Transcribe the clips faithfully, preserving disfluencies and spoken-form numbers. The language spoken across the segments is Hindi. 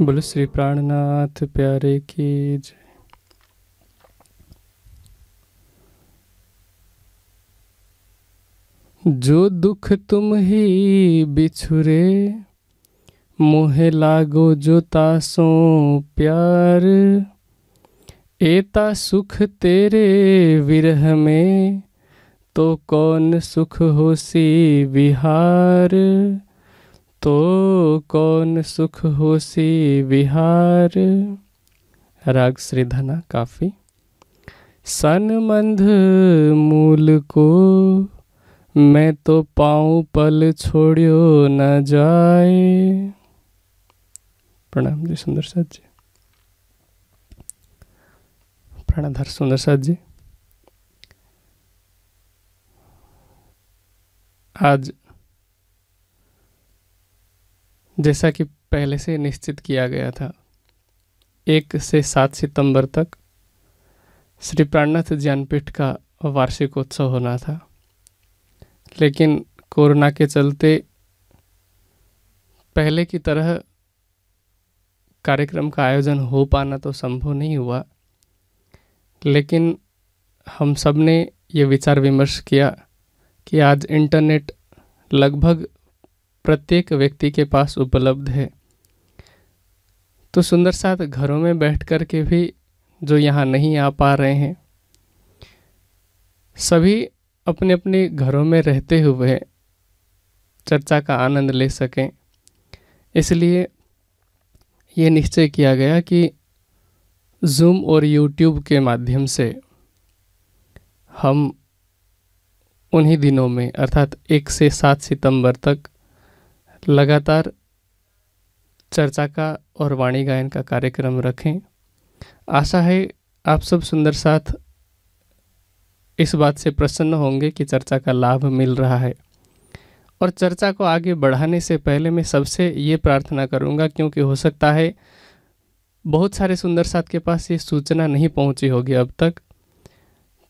बोलो श्री प्राणनाथ प्यारे की जय। जो दुख तुम ही बिछुरे, मोहे लागो जो तासों प्यार। एता सुख तेरे विरह में, तो कौन सुख होसी विहार। तो कौन सुख होसी विहार। राग श्रीधना काफी। सनमंध मूल को मैं तो पाऊं पल छोड़ियो न जाए। प्रणाम जी सुंदर साथ जी, प्रणाधर सुंदर साथ जी। आज जैसा कि पहले से निश्चित किया गया था, एक से सात सितंबर तक श्री प्राणनाथ ज्ञानपीठ का वार्षिकोत्सव होना था, लेकिन कोरोना के चलते पहले की तरह कार्यक्रम का आयोजन हो पाना तो संभव नहीं हुआ। लेकिन हम सब ने ये विचार विमर्श किया कि आज इंटरनेट लगभग प्रत्येक व्यक्ति के पास उपलब्ध है, तो सुंदर साथ घरों में बैठ कर के भी जो यहाँ नहीं आ पा रहे हैं, सभी अपने अपने घरों में रहते हुए चर्चा का आनंद ले सकें। इसलिए ये निश्चय किया गया कि Zoom और YouTube के माध्यम से हम उन्हीं दिनों में अर्थात एक से सात सितंबर तक लगातार चर्चा का और वाणी गायन का कार्यक्रम रखें। आशा है आप सब सुंदर साथ इस बात से प्रसन्न होंगे कि चर्चा का लाभ मिल रहा है। और चर्चा को आगे बढ़ाने से पहले मैं सबसे ये प्रार्थना करूँगा, क्योंकि हो सकता है बहुत सारे सुंदर साथ के पास ये सूचना नहीं पहुँची होगी अब तक,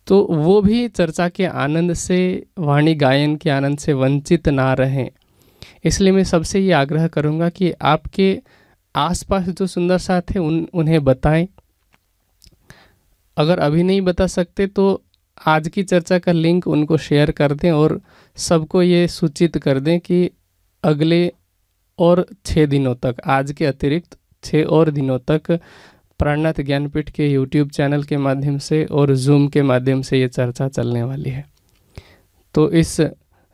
तो वो भी चर्चा के आनंद से, वाणी गायन के आनंद से वंचित ना रहें। इसलिए मैं सबसे ये आग्रह करूँगा कि आपके आसपास जो सुंदर साथ हैं उन उन्हें बताएं। अगर अभी नहीं बता सकते तो आज की चर्चा का लिंक उनको शेयर कर दें और सबको ये सूचित कर दें कि अगले और छः दिनों तक, आज के अतिरिक्त छः और दिनों तक प्राणनाथ ज्ञानपीठ के यूट्यूब चैनल के माध्यम से और जूम के माध्यम से ये चर्चा चलने वाली है। तो इस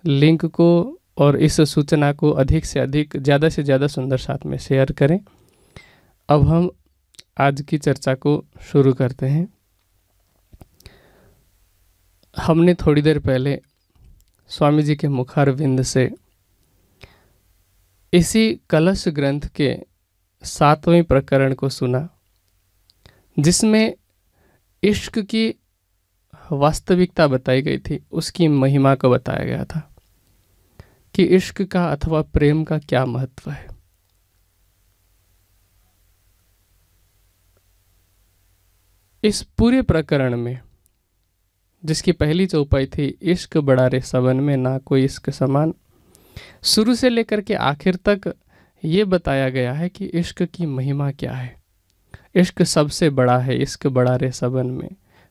लिंक को और इस सूचना को अधिक से अधिक, ज़्यादा से ज़्यादा सुंदर साथ में शेयर करें। अब हम आज की चर्चा को शुरू करते हैं। हमने थोड़ी देर पहले स्वामी जी के मुखारविंद से इसी कलश ग्रंथ के सातवें प्रकरण को सुना, जिसमें इश्क की वास्तविकता बताई गई थी, उसकी महिमा को बताया गया था कि इश्क का अथवा प्रेम का क्या महत्व है। इस पूरे प्रकरण में, जिसकी पहली चौपाई थी इश्क बड़ा रे सबन में ना कोई इश्क समान, शुरू से लेकर के आखिर तक ये बताया गया है कि इश्क की महिमा क्या है। इश्क सबसे बड़ा है, इश्क बड़ा रे सबन में।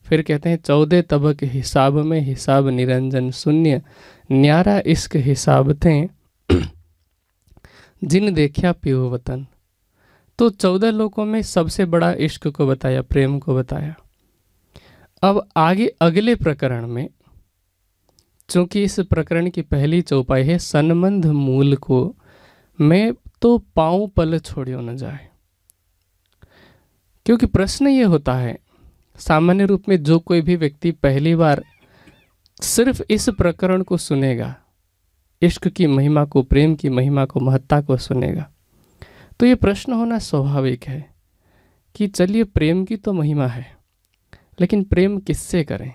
फिर कहते हैं चौदह तबक हिसाब में हिसाब निरंजन शून्य, न्यारा इश्क हिसाब थे जिन देखा पियो वतन। तो चौदह लोगों में सबसे बड़ा इश्क को बताया, प्रेम को बताया। अब आगे अगले प्रकरण में, चूँकि इस प्रकरण की पहली चौपाई है सनमंध मूल को मैं तो पाँव पल छोड़ियो न जाए, क्योंकि प्रश्न ये होता है सामान्य रूप में जो कोई भी व्यक्ति पहली बार सिर्फ इस प्रकरण को सुनेगा, इश्क की महिमा को, प्रेम की महिमा को, महत्ता को सुनेगा, तो ये प्रश्न होना स्वाभाविक है कि चलिए प्रेम की तो महिमा है, लेकिन प्रेम किससे करें।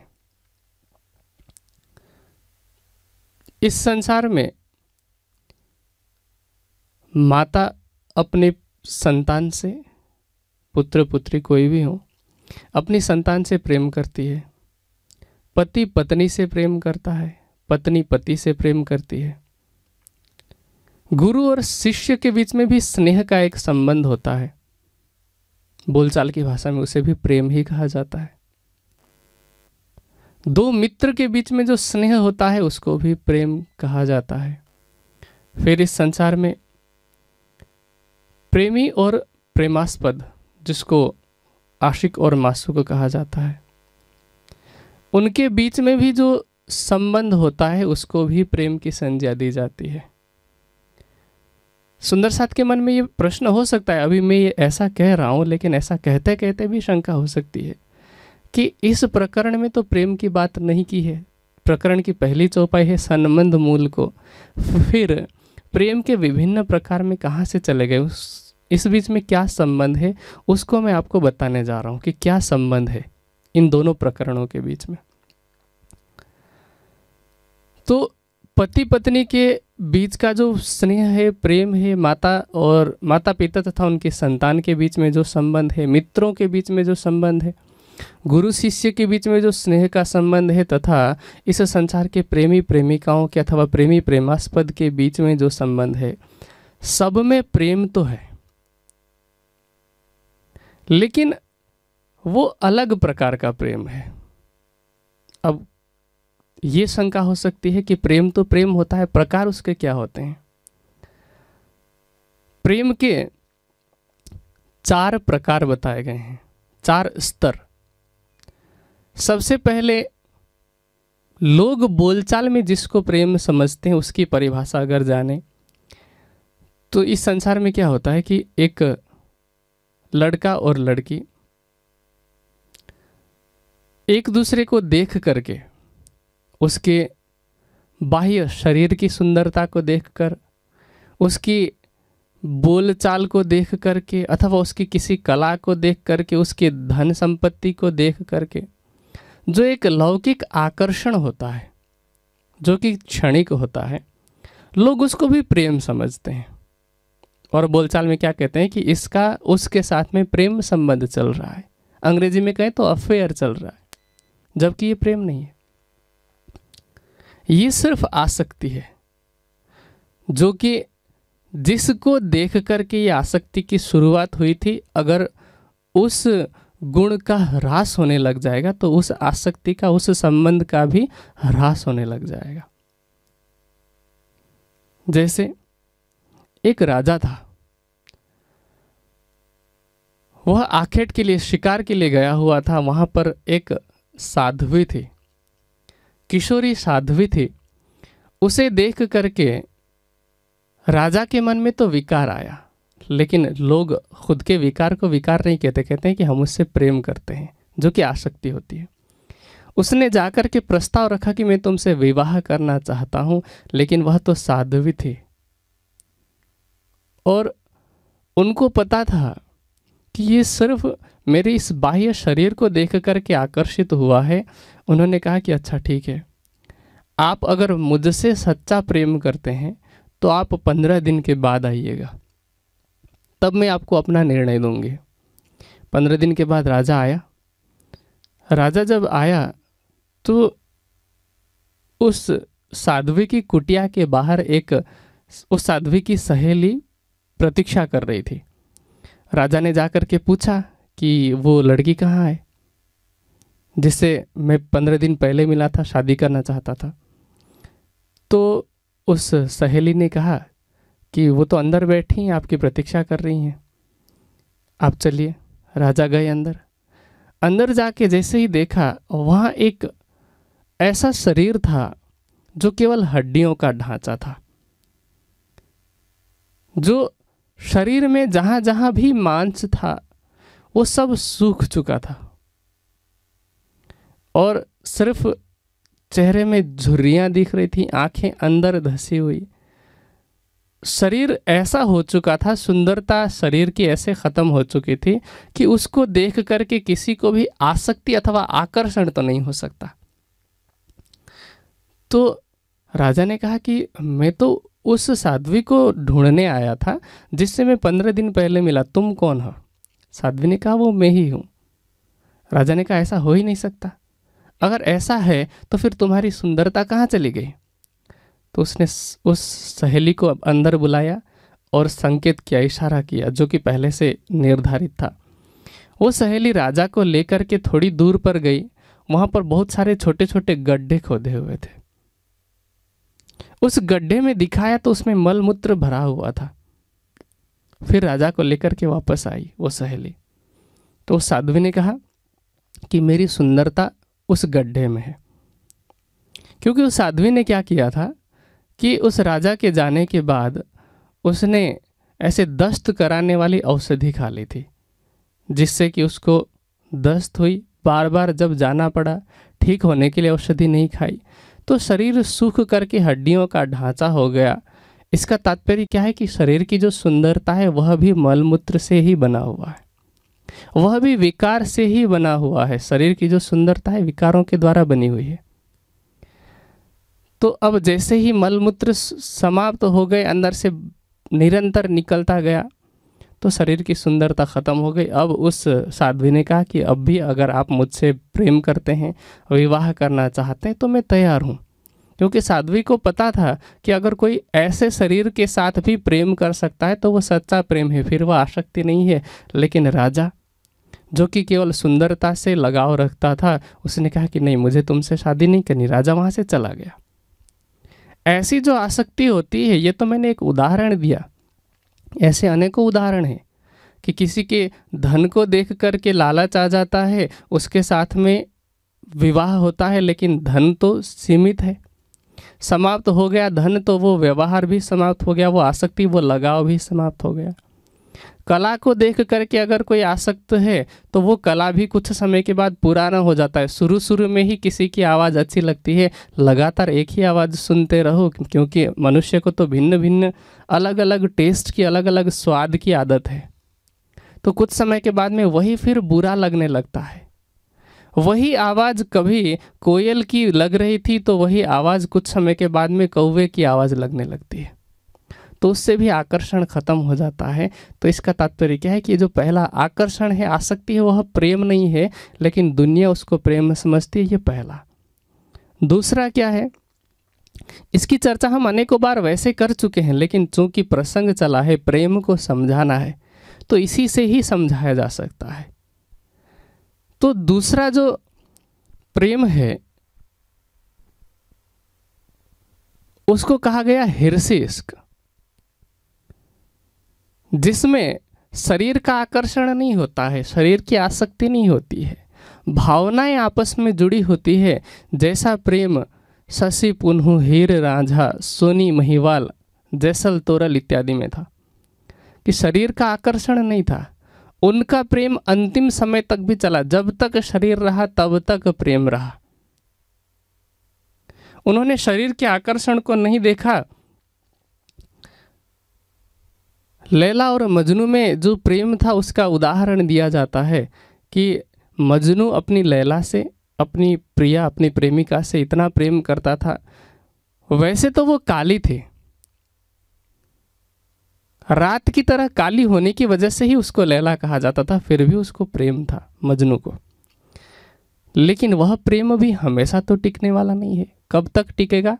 इस संसार में माता अपने संतान से, पुत्र पुत्री कोई भी हो, अपनी संतान से प्रेम करती है, पति पत्नी से प्रेम करता है, पत्नी पति से प्रेम करती है, गुरु और शिष्य के बीच में भी स्नेह का एक संबंध होता है। बोलचाल की भाषा में उसे भी प्रेम ही कहा जाता है। दो मित्र के बीच में जो स्नेह होता है उसको भी प्रेम कहा जाता है। फिर इस संसार में प्रेमी और प्रेमास्पद, जिसको आशिक और मासूक कहा जाता है, उनके बीच में भी जो संबंध होता है उसको भी प्रेम की संज्ञा दी जाती है। सुंदर साथ के मन में ये प्रश्न हो सकता है, अभी मैं ये ऐसा कह रहा हूँ लेकिन ऐसा कहते कहते भी शंका हो सकती है कि इस प्रकरण में तो प्रेम की बात नहीं की है। प्रकरण की पहली चौपाई है संबंध मूल को, फिर प्रेम के विभिन्न प्रकार में कहाँ से चले गए, इस बीच में क्या संबंध है, उसको मैं आपको बताने जा रहा हूँ कि क्या संबंध है इन दोनों प्रकरणों के बीच में। तो पति पत्नी के बीच का जो स्नेह है, प्रेम है, माता और माता पिता तथा उनके संतान के बीच में जो संबंध है, मित्रों के बीच में जो संबंध है, गुरु शिष्य के बीच में जो स्नेह का संबंध है, तथा इस संसार के प्रेमी प्रेमिकाओं के अथवा प्रेमी प्रेमास्पद के बीच में जो संबंध है, सब में प्रेम तो है लेकिन वो अलग प्रकार का प्रेम है। अब ये शंका हो सकती है कि प्रेम तो प्रेम होता है, प्रकार उसके क्या होते हैं। प्रेम के चार प्रकार बताए गए हैं, चार स्तर। सबसे पहले लोग बोलचाल में जिसको प्रेम समझते हैं उसकी परिभाषा अगर जाने तो इस संसार में क्या होता है कि एक लड़का और लड़की एक दूसरे को देख करके, उसके बाह्य शरीर की सुंदरता को देखकर, उसकी बोलचाल को देख करके अथवा उसकी किसी कला को देख करके, उसके धन संपत्ति को देख करके जो एक लौकिक आकर्षण होता है जो कि क्षणिक होता है, लोग उसको भी प्रेम समझते हैं और बोलचाल में क्या कहते हैं कि इसका उसके साथ में प्रेम संबंध चल रहा है। अंग्रेजी में कहें तो अफेयर चल रहा है, जबकि ये प्रेम नहीं है, ये सिर्फ आसक्ति है, जो कि जिसको देख करके ये आसक्ति की शुरुआत हुई थी, अगर उस गुण का ह्रास होने लग जाएगा तो उस आसक्ति का, उस संबंध का भी ह्रास होने लग जाएगा। जैसे एक राजा था, वह आखेट के लिए, शिकार के लिए गया हुआ था। वहाँ पर एक साध्वी थी, किशोरी साध्वी थी। उसे देख करके राजा के मन में तो विकार आया, लेकिन लोग खुद के विकार को विकार नहीं कहते, कहते हैं कि हम उससे प्रेम करते हैं, जो कि आसक्ति होती है। उसने जाकर के प्रस्ताव रखा कि मैं तुमसे विवाह करना चाहता हूँ, लेकिन वह तो साध्वी थी और उनको पता था कि ये सिर्फ मेरे इस बाह्य शरीर को देख करके आकर्षित हुआ है। उन्होंने कहा कि अच्छा ठीक है, आप अगर मुझसे सच्चा प्रेम करते हैं तो आप पंद्रह दिन के बाद आइएगा, तब मैं आपको अपना निर्णय दूंगी। पंद्रह दिन के बाद राजा आया। राजा जब आया तो उस साध्वी की कुटिया के बाहर एक, उस साध्वी की सहेली प्रतीक्षा कर रही थी। राजा ने जाकर के पूछा कि वो लड़की कहाँ है जिससे मैं पंद्रह दिन पहले मिला था, शादी करना चाहता था। तो उस सहेली ने कहा कि वो तो अंदर बैठी हैं, आपकी प्रतीक्षा कर रही हैं, आप चलिए। राजा गए अंदर। अंदर जाके जैसे ही देखा, वहाँ एक ऐसा शरीर था जो केवल हड्डियों का ढांचा था, जो शरीर में जहाँ जहाँ भी मांस था वो सब सूख चुका था और सिर्फ चेहरे में झुर्रियाँ दिख रही थी, आंखें अंदर धसी हुई। शरीर ऐसा हो चुका था, सुंदरता शरीर की ऐसे ख़त्म हो चुकी थी कि उसको देख करके किसी को भी आसक्ति अथवा आकर्षण तो नहीं हो सकता। तो राजा ने कहा कि मैं तो उस साध्वी को ढूंढने आया था जिससे मैं पंद्रह दिन पहले मिला, तुम कौन हो? साध्वी ने कहा वो मैं ही हूँ। राजा ने कहा ऐसा हो ही नहीं सकता, अगर ऐसा है तो फिर तुम्हारी सुंदरता कहाँ चली गई? तो उसने उस सहेली को अंदर बुलाया और संकेत किया, इशारा किया, जो कि पहले से निर्धारित था। वो सहेली राजा को लेकर के थोड़ी दूर पर गई। वहाँ पर बहुत सारे छोटे छोटे गड्ढे खोदे हुए थे। उस गड्ढे में दिखाया तो उसमें मलमूत्र भरा हुआ था। फिर राजा को लेकर के वापस आई वो सहेली। तो उस साध्वी ने कहा कि मेरी सुंदरता उस गड्ढे में है, क्योंकि उस साध्वी ने क्या किया था कि उस राजा के जाने के बाद उसने ऐसे दस्त कराने वाली औषधि खा ली थी, जिससे कि उसको दस्त हुई। बार बार जब जाना पड़ा, ठीक होने के लिए औषधि नहीं खाई तो शरीर सूख करके हड्डियों का ढांचा हो गया। इसका तात्पर्य क्या है कि शरीर की जो सुंदरता है वह भी मलमूत्र से ही बना हुआ है, वह भी विकार से ही बना हुआ है। शरीर की जो सुंदरता है विकारों के द्वारा बनी हुई है। तो अब जैसे ही मलमूत्र समाप्त हो गए, अंदर से निरंतर निकलता गया, तो शरीर की सुंदरता ख़त्म हो गई। अब उस साध्वी ने कहा कि अब भी अगर आप मुझसे प्रेम करते हैं, विवाह करना चाहते हैं तो मैं तैयार हूँ। क्योंकि साध्वी को पता था कि अगर कोई ऐसे शरीर के साथ भी प्रेम कर सकता है तो वो सच्चा प्रेम है, फिर वह आसक्ति नहीं है। लेकिन राजा, जो कि केवल सुंदरता से लगाव रखता था, उसने कहा कि नहीं, मुझे तुमसे शादी नहीं करनी। राजा वहाँ से चला गया। ऐसी जो आसक्ति होती है, ये तो मैंने एक उदाहरण दिया, ऐसे अनेकों उदाहरण हैं कि किसी के धन को देख कर के लालच आ जाता है, उसके साथ में विवाह होता है, लेकिन धन तो सीमित है, समाप्त हो गया धन, तो वो व्यवहार भी समाप्त हो गया, वो आसक्ति, वो लगाव भी समाप्त हो गया। कला को देख करके अगर कोई आसक्त है तो वो कला भी कुछ समय के बाद पुराना हो जाता है। शुरू शुरू में ही किसी की आवाज़ अच्छी लगती है, लगातार एक ही आवाज़ सुनते रहो, क्योंकि मनुष्य को तो भिन्न भिन्न अलग अलग टेस्ट की, अलग अलग स्वाद की आदत है। तो कुछ समय के बाद में वही फिर बुरा लगने लगता है। वही आवाज़ कभी कोयल की लग रही थी तो वही आवाज़ कुछ समय के बाद में कौवे की आवाज़ लगने लगती है, तो उससे भी आकर्षण खत्म हो जाता है। तो इसका तात्पर्य क्या है कि जो पहला आकर्षण है, आसक्ति है, वह प्रेम नहीं है, लेकिन दुनिया उसको प्रेम समझती है। ये पहला। दूसरा क्या है, इसकी चर्चा हम अनेकों बार वैसे कर चुके हैं, लेकिन चूंकि प्रसंग चला है, प्रेम को समझाना है, तो इसी से ही समझाया जा सकता है। तो दूसरा जो प्रेम है उसको कहा गया हिरसी इश्क, जिसमें शरीर का आकर्षण नहीं होता है, शरीर की आसक्ति नहीं होती है, भावनाएं आपस में जुड़ी होती है। जैसा प्रेम शशि पुन्हु हीर रांझा सोनी महिवाल जैसल तोरल इत्यादि में था कि शरीर का आकर्षण नहीं था, उनका प्रेम अंतिम समय तक भी चला। जब तक शरीर रहा तब तक प्रेम रहा। उन्होंने शरीर के आकर्षण को नहीं देखा। लैला और मजनू में जो प्रेम था उसका उदाहरण दिया जाता है कि मजनू अपनी लैला से, अपनी प्रिया, अपनी प्रेमिका से इतना प्रेम करता था। वैसे तो वो काली थी, रात की तरह काली होने की वजह से ही उसको लैला कहा जाता था, फिर भी उसको प्रेम था मजनू को। लेकिन वह प्रेम भी हमेशा तो टिकने वाला नहीं है। कब तक टिकेगा?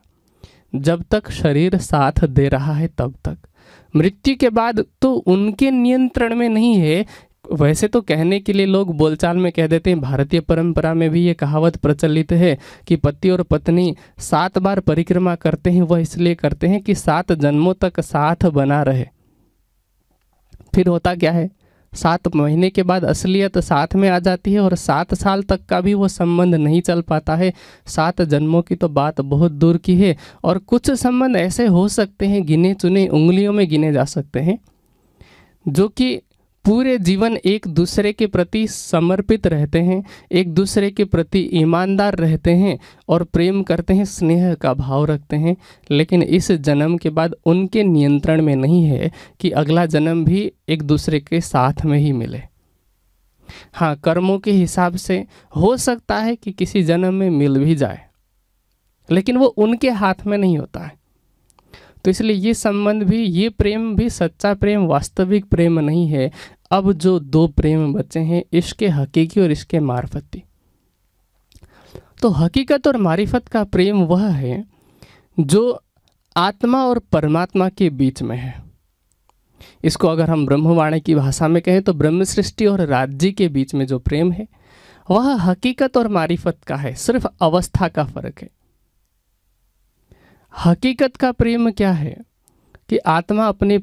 जब तक शरीर साथ दे रहा है तब तक। मृत्यु के बाद तो उनके नियंत्रण में नहीं है। वैसे तो कहने के लिए लोग बोलचाल में कह देते हैं, भारतीय परंपरा में भी ये कहावत प्रचलित है कि पति और पत्नी सात बार परिक्रमा करते हैं। वह इसलिए करते हैं कि सात जन्मों तक साथ बना रहे। फिर होता क्या है, सात महीने के बाद असलियत साथ में आ जाती है और सात साल तक का भी वो संबंध नहीं चल पाता है। सात जन्मों की तो बात बहुत दूर की है। और कुछ संबंध ऐसे हो सकते हैं, गिने चुने उंगलियों में गिने जा सकते हैं, जो कि पूरे जीवन एक दूसरे के प्रति समर्पित रहते हैं, एक दूसरे के प्रति ईमानदार रहते हैं और प्रेम करते हैं, स्नेह का भाव रखते हैं। लेकिन इस जन्म के बाद उनके नियंत्रण में नहीं है कि अगला जन्म भी एक दूसरे के साथ में ही मिले। हाँ, कर्मों के हिसाब से हो सकता है कि किसी जन्म में मिल भी जाए, लेकिन वो उनके हाथ में नहीं होता है। तो इसलिए ये संबंध भी, ये प्रेम भी सच्चा प्रेम, वास्तविक प्रेम नहीं है। अब जो दो प्रेम बचे हैं, इश्क हकीकी और इश्क मारिफती। तो हकीकत और मारिफत का प्रेम वह है जो आत्मा और परमात्मा के बीच में है। इसको अगर हम ब्रह्मवाणी की भाषा में कहें तो ब्रह्म सृष्टि और राज्य के बीच में जो प्रेम है वह हकीकत और मारिफत का है, सिर्फ अवस्था का फर्क है। हकीकत का प्रेम क्या है कि आत्मा अपने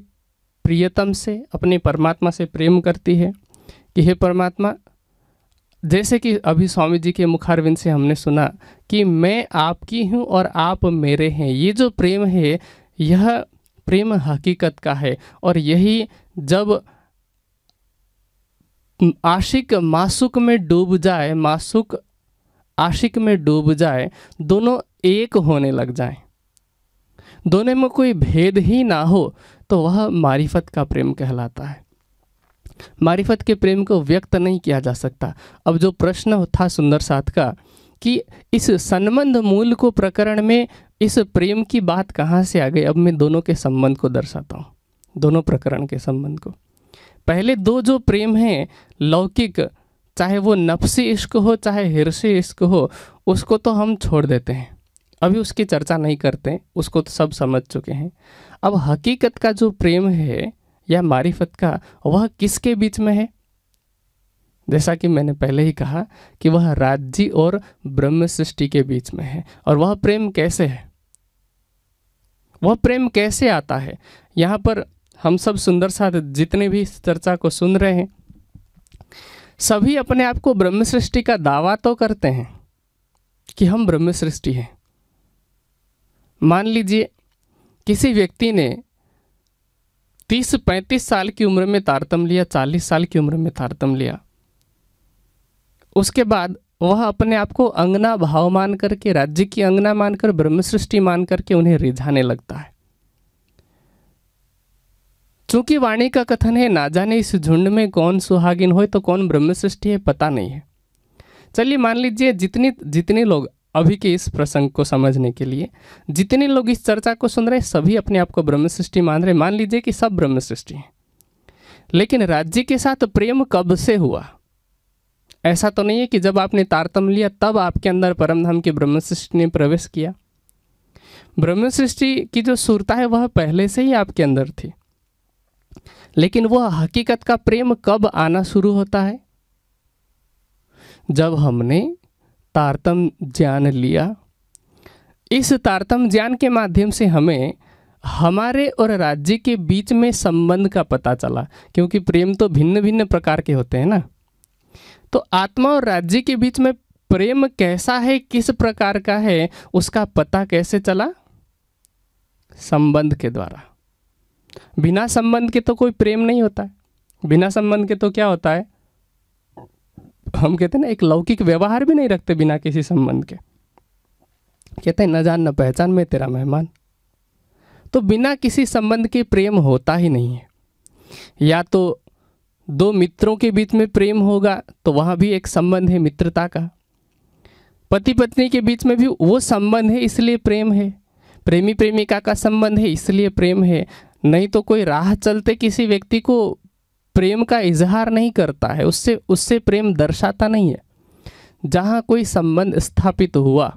प्रियतम से, अपने परमात्मा से प्रेम करती है कि हे परमात्मा, जैसे कि अभी स्वामी जी के मुखारविंद से हमने सुना कि मैं आपकी हूँ और आप मेरे हैं। ये जो प्रेम है यह प्रेम हकीकत का है और यही जब आशिक मासूक में डूब जाए, मासूक आशिक में डूब जाए, दोनों एक होने लग जाएं, दोनों में कोई भेद ही ना हो, तो वह मारिफत का प्रेम कहलाता है। मारिफत के प्रेम को व्यक्त नहीं किया जा सकता। अब जो प्रश्न था सुंदर साथ का कि इस संबंध मूल को प्रकरण में इस प्रेम की बात कहाँ से आ गई, अब मैं दोनों के संबंध को दर्शाता हूँ, दोनों प्रकरण के संबंध को। पहले दो जो प्रेम हैं लौकिक, चाहे वो नफसी इश्क हो चाहे हिरसी इश्क हो, उसको तो हम छोड़ देते हैं, अभी उसकी चर्चा नहीं करते, उसको तो सब समझ चुके हैं। अब हकीकत का जो प्रेम है या मारिफत का, वह किसके बीच में है? जैसा कि मैंने पहले ही कहा कि वह राज्य और ब्रह्म सृष्टि के बीच में है। और वह प्रेम कैसे है, वह प्रेम कैसे आता है? यहाँ पर हम सब सुंदर साथ जितने भी इस चर्चा को सुन रहे हैं, सभी अपने आप को ब्रह्म सृष्टि का दावा तो करते हैं कि हम ब्रह्म सृष्टि हैं। मान लीजिए किसी व्यक्ति ने तीस पैंतीस साल की उम्र में तारतम लिया, चालीस साल की उम्र में तारतम लिया, उसके बाद वह अपने आप को अंगना भाव मान करके, राज्य की अंगना मानकर, ब्रह्म सृष्टि मान करके उन्हें रिझाने लगता है। चूंकि वाणी का कथन है, ना जाने इस झुंड में कौन सुहागिन होए तो कौन ब्रह्म सृष्टि है, पता नहीं है। चलिए मान लीजिए जितने जितने लोग अभी के इस प्रसंग को समझने के लिए जितने लोग इस चर्चा को सुन रहे हैं, सभी अपने आप को ब्रह्म सृष्टि मान रहे, मान लीजिए कि सब ब्रह्म सृष्टि हैं। लेकिन राज्य के साथ प्रेम कब से हुआ? ऐसा तो नहीं है कि जब आपने तारतम लिया तब आपके अंदर परमधाम के ब्रह्म सृष्टि ने प्रवेश किया। ब्रह्म सृष्टि की जो सुरता है वह पहले से ही आपके अंदर थी। लेकिन वह हकीकत का प्रेम कब आना शुरू होता है? जब हमने तारतम ज्ञान लिया। इस तारतम ज्ञान के माध्यम से हमें हमारे और राज्य के बीच में संबंध का पता चला, क्योंकि प्रेम तो भिन्न भिन्न प्रकार के होते हैं ना। तो आत्मा और राज्य के बीच में प्रेम कैसा है, किस प्रकार का है, उसका पता कैसे चला? संबंध के द्वारा। बिना संबंध के तो कोई प्रेम नहीं होता है। बिना संबंध के तो क्या होता है, हम कहते हैं ना, एक लौकिक व्यवहार भी नहीं रखते बिना किसी संबंध के। कहते हैं न जान न पहचान मैं तेरा मेहमान। तो बिना किसी संबंध के प्रेम होता ही नहीं है। या तो दो मित्रों के बीच में प्रेम होगा तो वहाँ भी एक संबंध है मित्रता का। पति पत्नी के बीच में भी वो संबंध है, इसलिए प्रेम है। प्रेमी प्रेमिका का संबंध है, इसलिए प्रेम है। नहीं तो कोई राह चलते किसी व्यक्ति को प्रेम का इजहार नहीं करता है, उससे उससे प्रेम दर्शाता नहीं है। जहाँ कोई संबंध स्थापित हुआ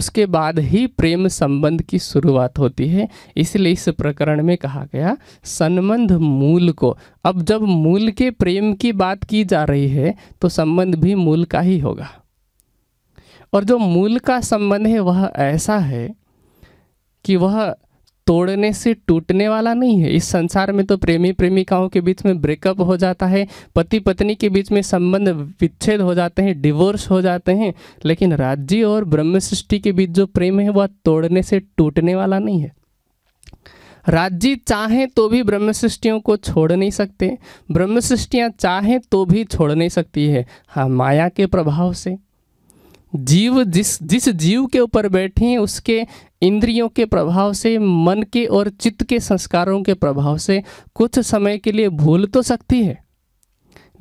उसके बाद ही प्रेम संबंध की शुरुआत होती है। इसलिए इस प्रकरण में कहा गया संबंध मूल को। अब जब मूल के प्रेम की बात की जा रही है तो संबंध भी मूल का ही होगा। और जो मूल का संबंध है वह ऐसा है कि वह तोड़ने से टूटने वाला नहीं है। इस संसार में तो प्रेमी प्रेमिकाओं के बीच में ब्रेकअप हो जाता है, पति पत्नी के बीच में संबंध विच्छेद हो जाते हैं, डिवोर्स हो जाते हैं। लेकिन राज्य और ब्रह्म सृष्टि के बीच जो प्रेम है वह तोड़ने से टूटने वाला नहीं है। राज्य चाहें तो भी ब्रह्म सृष्टियों को छोड़ नहीं सकते, ब्रह्म सृष्टियाँ चाहें तो भी छोड़ नहीं सकती है। हाँ, माया के प्रभाव से जीव जिस जिस जीव के ऊपर बैठे हैं उसके इंद्रियों के प्रभाव से, मन के और चित्त के संस्कारों के प्रभाव से कुछ समय के लिए भूल तो सकती है।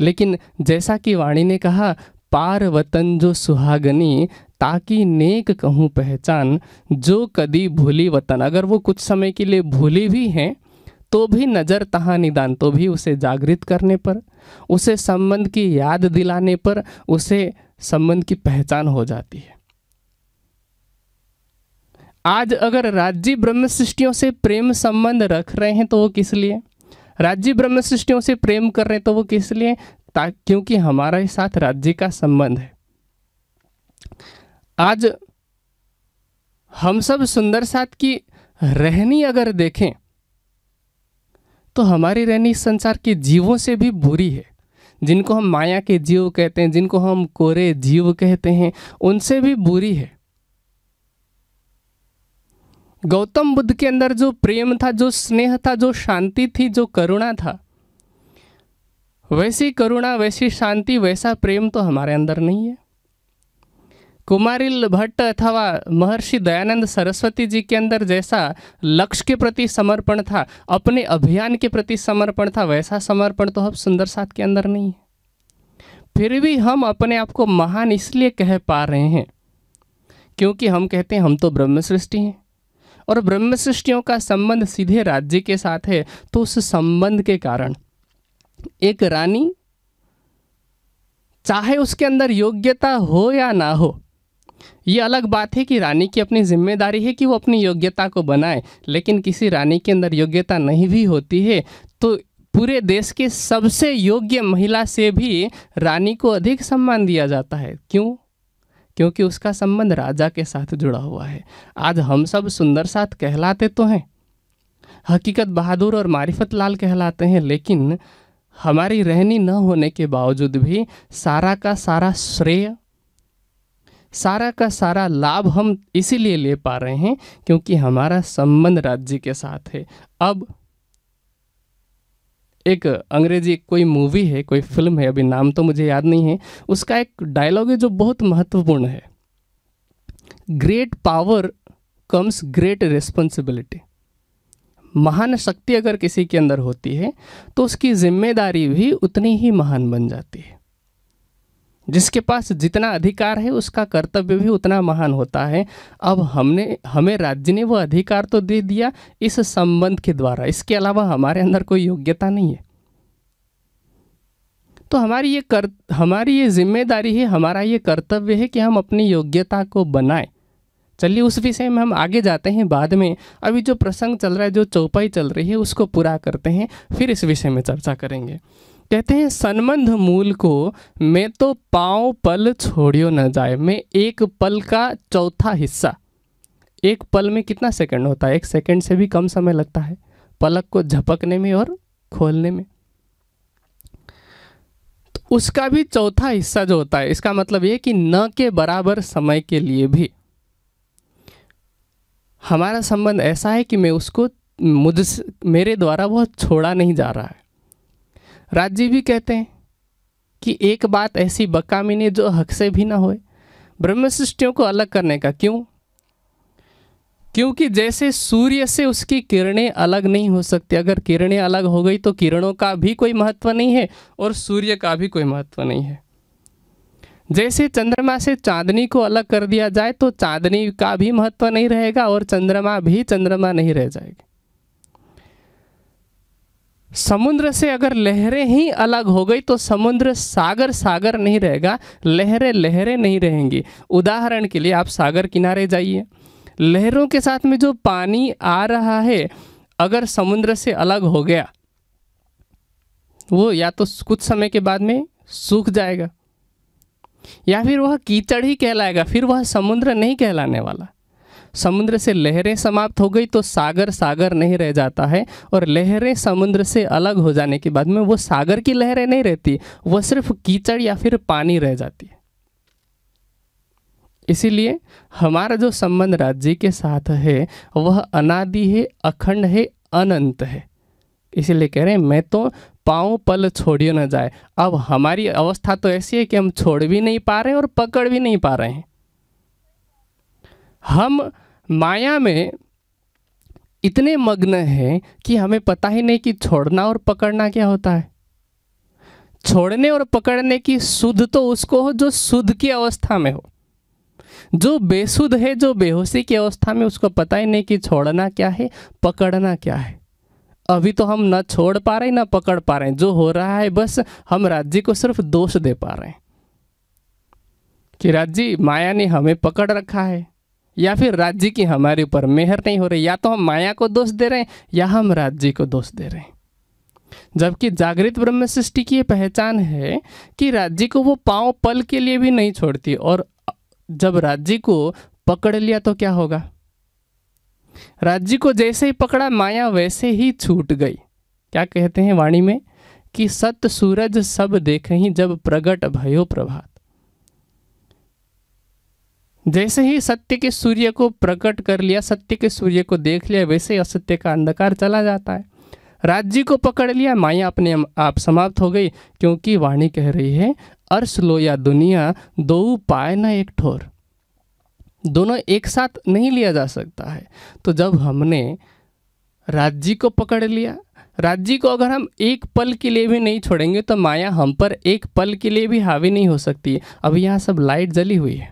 लेकिन जैसा कि वाणी ने कहा, पार वतन जो सुहागनी ताकि नेक कहूँ पहचान, जो कदी भूली वतन। अगर वो कुछ समय के लिए भूली भी हैं तो भी नज़र तहाँ निदान, तो भी उसे जागृत करने पर, उसे संबंध की याद दिलाने पर उसे संबंध की पहचान हो जाती है। आज अगर राज्य ब्रह्म सृष्टियों से प्रेम संबंध रख रहे हैं तो वो किस लिए? राज्य ब्रह्म सृष्टियों से प्रेम कर रहे हैं तो वो किस लिए, क्योंकि हमारे साथ राज्य का संबंध है। आज हम सब सुंदर साथ की रहनी अगर देखें तो हमारी रहनी संसार के जीवों से भी बुरी है। जिनको हम माया के जीव कहते हैं, जिनको हम कोरे जीव कहते हैं, उनसे भी बुरी है। गौतम बुद्ध के अंदर जो प्रेम था, जो स्नेह था, जो शांति थी, जो करुणा था, वैसी करुणा, वैसी शांति, वैसा प्रेम तो हमारे अंदर नहीं है। कुमारिल भट्ट अथवा महर्षि दयानंद सरस्वती जी के अंदर जैसा लक्ष्य के प्रति समर्पण था, अपने अभियान के प्रति समर्पण था, वैसा समर्पण तो हम सुंदर साथ के अंदर नहीं है। फिर भी हम अपने आप को महान इसलिए कह पा रहे हैं क्योंकि हम कहते हैं हम तो ब्रह्म सृष्टि हैं, और ब्रह्म सृष्टियों का संबंध सीधे राज्य के साथ है। तो उस संबंध के कारण एक रानी, चाहे उसके अंदर योग्यता हो या ना हो, ये अलग बात है कि रानी की अपनी जिम्मेदारी है कि वो अपनी योग्यता को बनाए, लेकिन किसी रानी के अंदर योग्यता नहीं भी होती है तो पूरे देश के सबसे योग्य महिला से भी रानी को अधिक सम्मान दिया जाता है। क्यों? क्योंकि उसका संबंध राजा के साथ जुड़ा हुआ है। आज हम सब सुंदर साथ कहलाते तो हैं, हकीकत बहादुर और मारिफत लाल कहलाते हैं, लेकिन हमारी रहनी न होने के बावजूद भी सारा का सारा श्रेय, सारा का सारा लाभ हम इसीलिए ले पा रहे हैं क्योंकि हमारा संबंध राज्य के साथ है। अब एक अंग्रेजी कोई मूवी है, कोई फिल्म है, अभी नाम तो मुझे याद नहीं है, उसका एक डायलॉग है जो बहुत महत्वपूर्ण है, great power comes great responsibility. महान शक्ति अगर किसी के अंदर होती है तो उसकी जिम्मेदारी भी उतनी ही महान बन जाती है। जिसके पास जितना अधिकार है उसका कर्तव्य भी उतना महान होता है। अब हमने हमें राज्य ने वो अधिकार तो दे दिया इस संबंध के द्वारा, इसके अलावा हमारे अंदर कोई योग्यता नहीं है। तो हमारी ये कर हमारी ये जिम्मेदारी है, हमारा ये कर्तव्य है कि हम अपनी योग्यता को बनाएं। चलिए उस विषय में हम आगे जाते हैं बाद में, अभी जो प्रसंग चल रहा है, जो चौपाई चल रही है, उसको पूरा करते हैं, फिर इस विषय में चर्चा करेंगे। कहते हैं सन्बंध मूल को मैं तो पाँव पल छोड़ियो न जाए। मैं एक पल का चौथा हिस्सा, एक पल में कितना सेकंड होता है, एक सेकंड से भी कम समय लगता है पलक को झपकने में और खोलने में, तो उसका भी चौथा हिस्सा जो होता है, इसका मतलब ये कि न के बराबर समय के लिए भी हमारा संबंध ऐसा है कि मैं उसको मुझ मेरे द्वारा वह छोड़ा नहीं जा रहा है। राज्य भी कहते हैं कि एक बात ऐसी बकामी ने जो हक से भी ना होए। ब्रह्म सृष्टियों को अलग करने का क्यों? क्योंकि जैसे सूर्य से उसकी किरणें अलग नहीं हो सकती, अगर किरणें अलग हो गई तो किरणों का भी कोई महत्व नहीं है और सूर्य का भी कोई महत्व नहीं है। जैसे चंद्रमा से चांदनी को अलग कर दिया जाए तो चांदनी का भी महत्व नहीं रहेगा और चंद्रमा भी चंद्रमा नहीं रह जाएगा। समुद्र से अगर लहरें ही अलग हो गई तो समुद्र सागर सागर नहीं रहेगा, लहरें लहरें नहीं रहेंगी। उदाहरण के लिए आप सागर किनारे जाइए, लहरों के साथ में जो पानी आ रहा है अगर समुद्र से अलग हो गया वो या तो कुछ समय के बाद में सूख जाएगा या फिर वह कीचड़ ही कहलाएगा, फिर वह समुद्र नहीं कहलाने वाला। समुद्र से लहरें समाप्त हो गई तो सागर सागर नहीं रह जाता है, और लहरें समुद्र से अलग हो जाने के बाद में वो सागर की लहरें नहीं रहती, वो सिर्फ कीचड़ या फिर पानी रह जाती है। इसीलिए हमारा जो संबंध राज्य के साथ है वह अनादि है, अखंड है, अनंत है। इसीलिए कह रहे हैं मैं तो पाँव पल छोड़ियो न जाए। अब हमारी अवस्था तो ऐसी है कि हम छोड़ भी नहीं पा रहे हैं और पकड़ भी नहीं पा रहे हैं। हम माया में इतने मग्न हैं कि हमें पता ही नहीं कि छोड़ना और पकड़ना क्या होता है। छोड़ने और पकड़ने की सुध तो उसको हो जो सुध की अवस्था में हो, जो बेसुध है, जो बेहोशी की अवस्था में, उसको पता ही नहीं कि छोड़ना क्या है, पकड़ना क्या है। अभी तो हम ना छोड़ पा रहे ना पकड़ पा रहे हैं, जो हो रहा है बस हम राज्य को सिर्फ दोष दे पा रहे हैं कि राज्य माया ने हमें पकड़ रखा है, या फिर राज्य की हमारे ऊपर मेहर नहीं हो रही। या तो हम माया को दोष दे रहे हैं या हम राज्य को दोष दे रहे हैं। जबकि जागृत ब्रह्म सृष्टि की पहचान है कि राज्य को वो पांव पल के लिए भी नहीं छोड़ती, और जब राज्य को पकड़ लिया तो क्या होगा? राज्य को जैसे ही पकड़ा माया वैसे ही छूट गई। क्या कहते हैं वाणी में कि सत सूरज सब देखहीं जब प्रगट भयो प्रभात। जैसे ही सत्य के सूर्य को प्रकट कर लिया, सत्य के सूर्य को देख लिया, वैसे ही असत्य का अंधकार चला जाता है। राज्य को पकड़ लिया माया अपने आप समाप्त हो गई, क्योंकि वाणी कह रही है अर्श लो या दुनिया दो पाए न एक ठोर, दोनों एक साथ नहीं लिया जा सकता है। तो जब हमने राज्य को पकड़ लिया, राज्य को अगर हम एक पल के लिए भी नहीं छोड़ेंगे तो माया हम पर एक पल के लिए भी हावी नहीं हो सकती। अब यहाँ सब लाइट जली हुई है,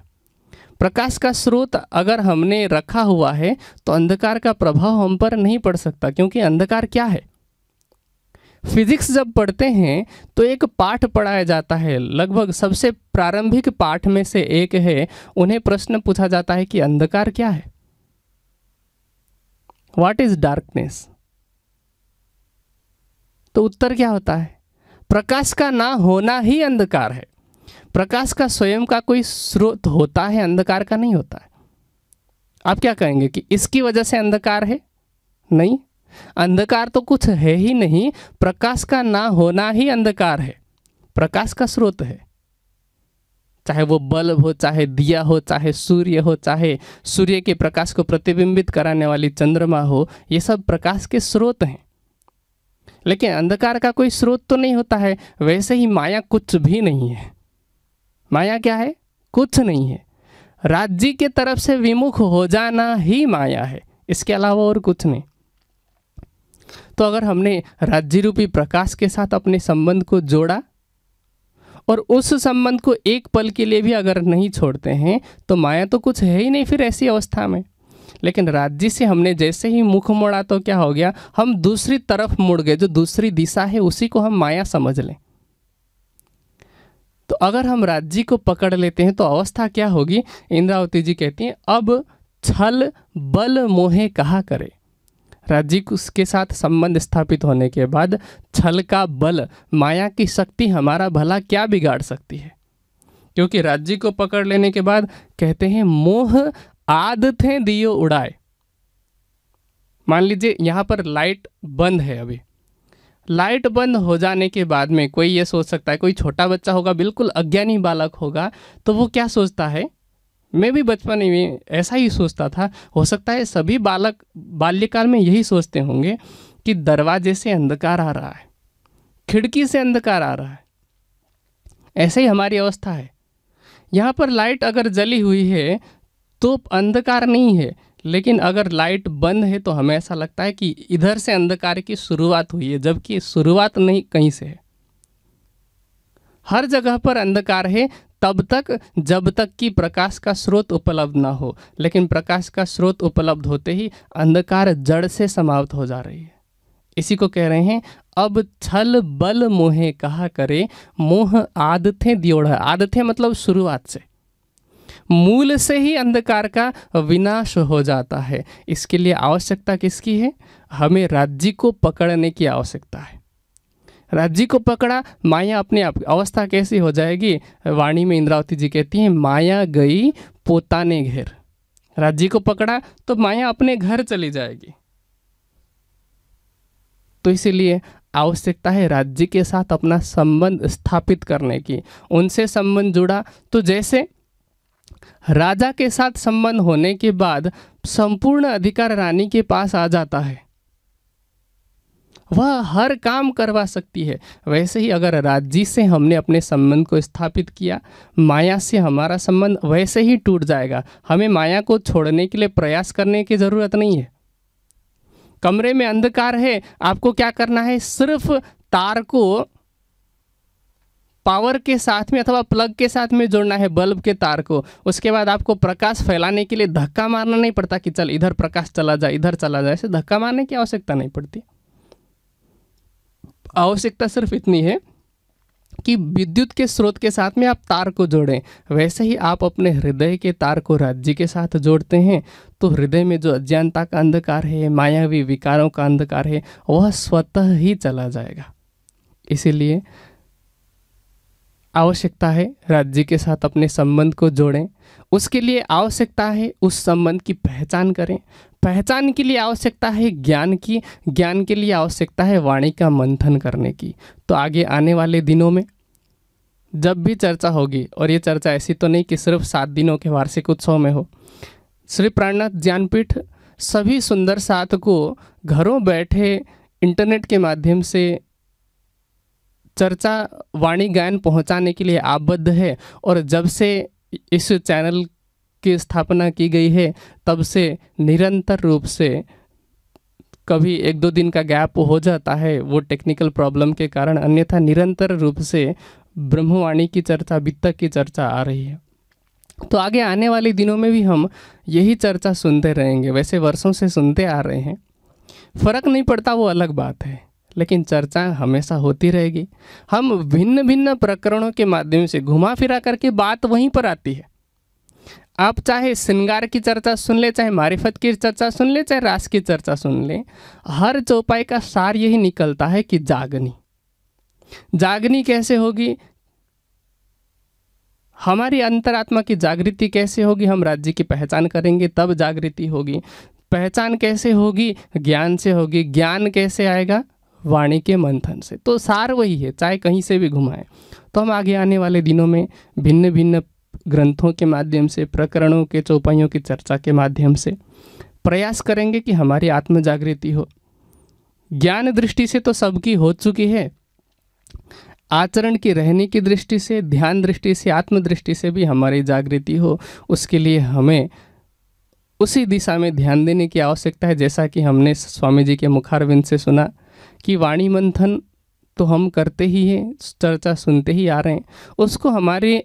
प्रकाश का स्रोत अगर हमने रखा हुआ है तो अंधकार का प्रभाव हम पर नहीं पड़ सकता, क्योंकि अंधकार क्या है? फिजिक्स जब पढ़ते हैं तो एक पाठ पढ़ाया जाता है, लगभग सबसे प्रारंभिक पाठ में से एक है। उन्हें प्रश्न पूछा जाता है कि अंधकार क्या है, व्हाट इज डार्कनेस। तो उत्तर क्या होता है? प्रकाश का ना होना ही अंधकार है। प्रकाश का स्वयं का कोई स्रोत होता है, अंधकार का नहीं होता है। आप क्या कहेंगे कि इसकी वजह से अंधकार है? नहीं, अंधकार तो कुछ है ही नहीं, प्रकाश का ना होना ही अंधकार है। प्रकाश का स्रोत है, चाहे वो बल्ब हो, चाहे दिया हो, चाहे सूर्य हो, चाहे सूर्य के प्रकाश को प्रतिबिंबित कराने वाली चंद्रमा हो, ये सब प्रकाश के स्रोत हैं। लेकिन अंधकार का कोई स्रोत तो नहीं होता है। वैसे ही माया कुछ भी नहीं है। माया क्या है? कुछ नहीं है। राज्य के तरफ से विमुख हो जाना ही माया है, इसके अलावा और कुछ नहीं। तो अगर हमने राज्य रूपी प्रकाश के साथ अपने संबंध को जोड़ा और उस संबंध को एक पल के लिए भी अगर नहीं छोड़ते हैं तो माया तो कुछ है ही नहीं फिर ऐसी अवस्था में। लेकिन राज्य से हमने जैसे ही मुख मोड़ा तो क्या हो गया? हम दूसरी तरफ मुड़ गए, जो दूसरी दिशा है उसी को हम माया समझ लें। तो अगर हम राज्य को पकड़ लेते हैं तो अवस्था क्या होगी? इंद्रावती जी कहती हैं अब छल बल मोहे कहा करे। राज्य उसके साथ संबंध स्थापित होने के बाद छल का बल, माया की शक्ति हमारा भला क्या बिगाड़ सकती है? क्योंकि राज्य को पकड़ लेने के बाद कहते हैं मोह आद थे दियो उड़ाए। मान लीजिए यहाँ पर लाइट बंद है। अभी लाइट बंद हो जाने के बाद में कोई ये सोच सकता है, कोई छोटा बच्चा होगा, बिल्कुल अज्ञानी बालक होगा, तो वो क्या सोचता है? मैं भी बचपन में ऐसा ही सोचता था, हो सकता है सभी बालक बाल्यकाल में यही सोचते होंगे कि दरवाजे से अंधकार आ रहा है, खिड़की से अंधकार आ रहा है। ऐसे ही हमारी अवस्था है। यहाँ पर लाइट अगर जली हुई है तो अंधकार नहीं है, लेकिन अगर लाइट बंद है तो हमें ऐसा लगता है कि इधर से अंधकार की शुरुआत हुई है, जबकि शुरुआत नहीं कहीं से है। हर जगह पर अंधकार है तब तक जब तक कि प्रकाश का स्रोत उपलब्ध ना हो, लेकिन प्रकाश का स्रोत उपलब्ध होते ही अंधकार जड़ से समाप्त हो जा रही है। इसी को कह रहे हैं अब छल बल मोहे कहा करे, मोह आदतें दियोड़ा। आदतें मतलब शुरुआत से, मूल से ही अंधकार का विनाश हो जाता है। इसके लिए आवश्यकता किसकी है? हमें राज्य को पकड़ने की आवश्यकता है। राज्य को पकड़ा माया अपने आप। अवस्था कैसी हो जाएगी? वाणी में इंद्रावती जी कहती हैं माया गई पोताने घेर। राज्य को पकड़ा तो माया अपने घर चली जाएगी। तो इसीलिए आवश्यकता है राज्य के साथ अपना संबंध स्थापित करने की। उनसे संबंध जुड़ा तो जैसे राजा के साथ संबंध होने के बाद संपूर्ण अधिकार रानी के पास आ जाता है, वह हर काम करवा सकती है। वैसे ही अगर राज्य से हमने अपने संबंध को स्थापित किया, माया से हमारा संबंध वैसे ही टूट जाएगा। हमें माया को छोड़ने के लिए प्रयास करने की ज़रूरत नहीं है। कमरे में अंधकार है, आपको क्या करना है? सिर्फ तार को पावर के साथ में अथवा प्लग के साथ में जोड़ना है, बल्ब के तार को। उसके बाद आपको प्रकाश फैलाने के लिए धक्का मारना नहीं पड़ता कि चल इधर प्रकाश चला जाए, इधर चला जाए, ऐसे धक्का मारने की आवश्यकता नहीं पड़ती। आवश्यकता सिर्फ इतनी है कि विद्युत के स्रोत के साथ में आप तार को जोड़ें, वैसे ही आप अपने हृदय के तार को राज्य के साथ जोड़ते हैं तो हृदय में जो अज्ञानता का अंधकार है, मायावी विकारों का अंधकार है, वह स्वतः ही चला जाएगा। इसीलिए आवश्यकता है राज्य के साथ अपने संबंध को जोड़ें। उसके लिए आवश्यकता है उस संबंध की पहचान करें। पहचान के लिए आवश्यकता है ज्ञान की, ज्ञान के लिए आवश्यकता है वाणी का मंथन करने की। तो आगे आने वाले दिनों में जब भी चर्चा होगी, और ये चर्चा ऐसी तो नहीं कि सिर्फ सात दिनों के वार्षिक उत्सव में हो, श्री प्राणनाथ ज्ञानपीठ सभी सुंदर साथ को घरों बैठे इंटरनेट के माध्यम से चर्चा वाणी गायन पहुंचाने के लिए आबद्ध है। और जब से इस चैनल की स्थापना की गई है तब से निरंतर रूप से, कभी एक दो दिन का गैप हो जाता है वो टेक्निकल प्रॉब्लम के कारण, अन्यथा निरंतर रूप से ब्रह्मवाणी की चर्चा, वित्त की चर्चा आ रही है। तो आगे आने वाले दिनों में भी हम यही चर्चा सुनते रहेंगे। वैसे वर्षों से सुनते आ रहे हैं, फर्क नहीं पड़ता वो अलग बात है, लेकिन चर्चा हमेशा होती रहेगी। हम भिन्न भिन्न प्रकरणों के माध्यम से घुमा फिरा करके बात वहीं पर आती है। आप चाहे श्रृंगार की चर्चा सुन ले, चाहे मारिफत की चर्चा सुन ले, चाहे रास की चर्चा सुन ले, हर चौपाई का सार यही निकलता है कि जागनी। जागनी कैसे होगी, हमारी अंतरात्मा की जागृति कैसे होगी, हम राज्य की पहचान करेंगे तब जागृति होगी। पहचान कैसे होगी, ज्ञान से होगी। ज्ञान कैसे आएगा, वाणी के मंथन से। तो सार वही है, चाहे कहीं से भी घुमाएं। तो हम आगे आने वाले दिनों में भिन्न भिन्न ग्रंथों के माध्यम से, प्रकरणों के चौपाइयों की चर्चा के माध्यम से प्रयास करेंगे कि हमारी आत्म जागृति हो। ज्ञान दृष्टि से तो सबकी हो चुकी है, आचरण की, रहने की दृष्टि से, ध्यान दृष्टि से, आत्मदृष्टि से भी हमारी जागृति हो। उसके लिए हमें उसी दिशा में ध्यान देने की आवश्यकता है, जैसा कि हमने स्वामी जी के मुखारविंद से सुना कि वाणी मंथन तो हम करते ही हैं, चर्चा सुनते ही आ रहे हैं, उसको हमारे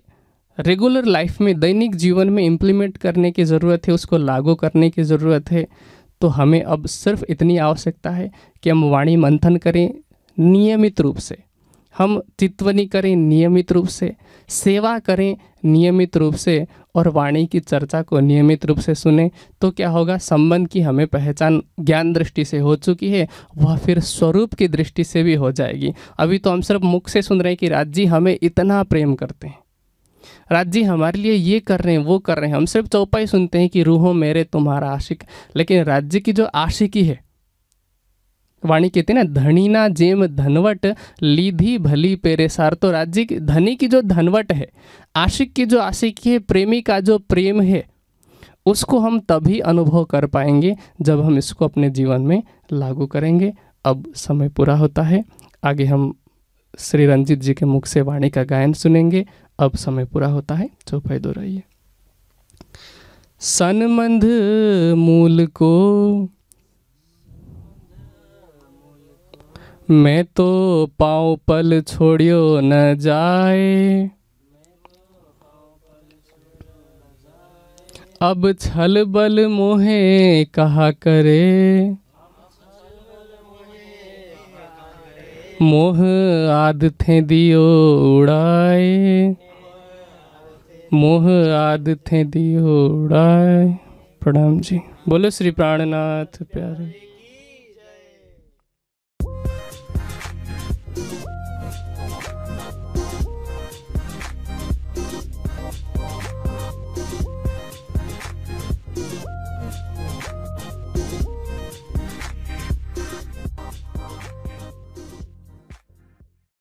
रेगुलर लाइफ में, दैनिक जीवन में इम्प्लीमेंट करने की ज़रूरत है, उसको लागू करने की ज़रूरत है। तो हमें अब सिर्फ इतनी आवश्यकता है कि हम वाणी मंथन करें नियमित रूप से, हम चितवनी करें नियमित रूप से, सेवा करें नियमित रूप से, और वाणी की चर्चा को नियमित रूप से सुने। तो क्या होगा, संबंध की हमें पहचान ज्ञान दृष्टि से हो चुकी है, वह फिर स्वरूप की दृष्टि से भी हो जाएगी। अभी तो हम सिर्फ मुख से सुन रहे हैं कि राज्य हमें इतना प्रेम करते हैं, राज्य हमारे लिए ये कर रहे हैं, वो कर रहे हैं। हम सिर्फ चौपाई सुनते हैं कि रूहों मेरे तुम्हारा आशिक, लेकिन राज्य की जो आशिकी है, वाणी कहते हैं ना, धनीना जेम धनवट लीधी भली पेरेसार। तो राज्य की, धनी की जो धनवट है, आशिक की जो आशिकी है, प्रेमी का जो प्रेम है, उसको हम तभी अनुभव कर पाएंगे जब हम इसको अपने जीवन में लागू करेंगे। अब समय पूरा होता है, आगे हम श्री रंजीत जी के मुख से वाणी का गायन सुनेंगे। अब समय पूरा होता है, चौपाई दोहराइए। सनमंध मूल को मैं तो पाँव पल छोड़ियो न जाए, अब छल बल मोहे कहा करे, मोह आद थे दियो उड़ाए, मोह आद थे दियो उड़ाए। प्रणाम जी, बोलो श्री प्राणनाथ प्यारे।